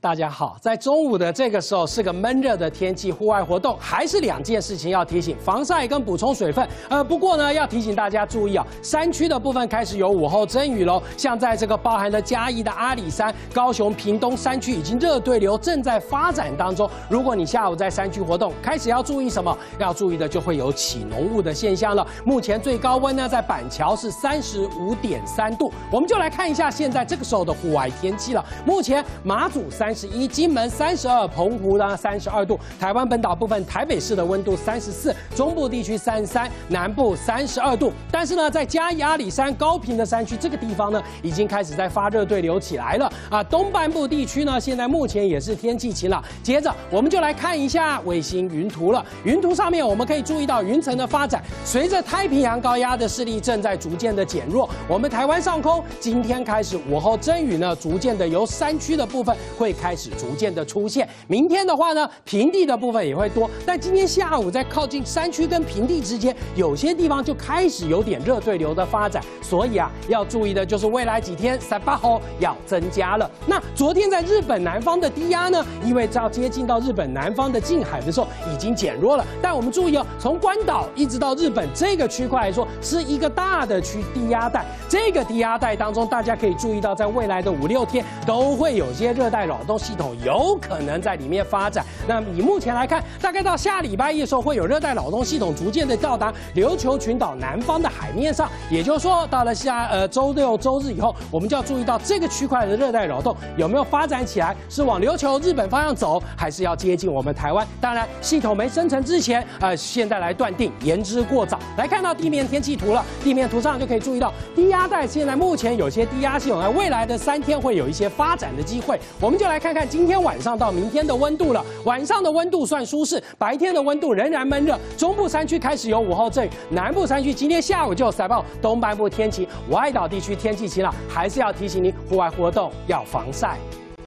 大家好，在中午的这个时候是个闷热的天气，户外活动还是两件事情要提醒：防晒跟补充水分。不过呢，要提醒大家注意啊，山区的部分开始有午后阵雨喽。像在这个包含了嘉义的阿里山、高雄屏东山区，已经热对流正在发展当中。如果你下午在山区活动，开始要注意什么？要注意的就会有起浓雾的现象了。目前最高温呢，在板桥是35.3度。我们就来看一下现在这个时候的户外天气了。目前马祖31，金门32，澎湖呢32度，台湾本岛部分台北市的温度34，中部地区33，南部32度。但是呢，在嘉义、阿里山、高屏的山区这个地方呢，已经开始在发热对流起来了啊。东半部地区呢，现在目前也是天气晴朗。接着我们就来看一下卫星云图了。云图上面我们可以注意到云层的发展，随着太平洋高压的势力正在逐渐的减弱，我们台湾上空今天开始午后阵雨呢，逐渐的由山区的部分会开始逐渐的出现。明天的话呢，平地的部分也会多，但今天下午在靠近山区跟平地之间，有些地方就开始有点热对流的发展，所以啊，要注意的就是未来几天三八后要增加了。那昨天在日本南方的低压呢，因为要接近到日本南方的近海的时候，已经减弱了。但我们注意哦，从关岛一直到日本这个区块来说，是一个大的低压带。这个低压带当中，大家可以注意到，在未来的5、6天都会有些热带扰动系统有可能在里面发展。那以目前来看，大概到下礼拜一的时候，会有热带扰动系统逐渐的到达琉球群岛南方的海面上。也就是说，到了周六、周日以后，我们就要注意到这个区块的热带扰动有没有发展起来，是往琉球、日本方向走，还是要接近我们台湾？当然，系统没生成之前，现在来断定言之过早。来看到地面天气图了，地面图上就可以注意到低压带现在目前有些低压系统在未来的3天会有一些发展的机会。我们就来看看今天晚上到明天的温度了。晚上的温度算舒适，白天的温度仍然闷热。中部山区开始有午后阵雨，南部山区今天下午就有塞暴。东半部天晴，外岛地区天气晴朗，还是要提醒您户外活动要防晒。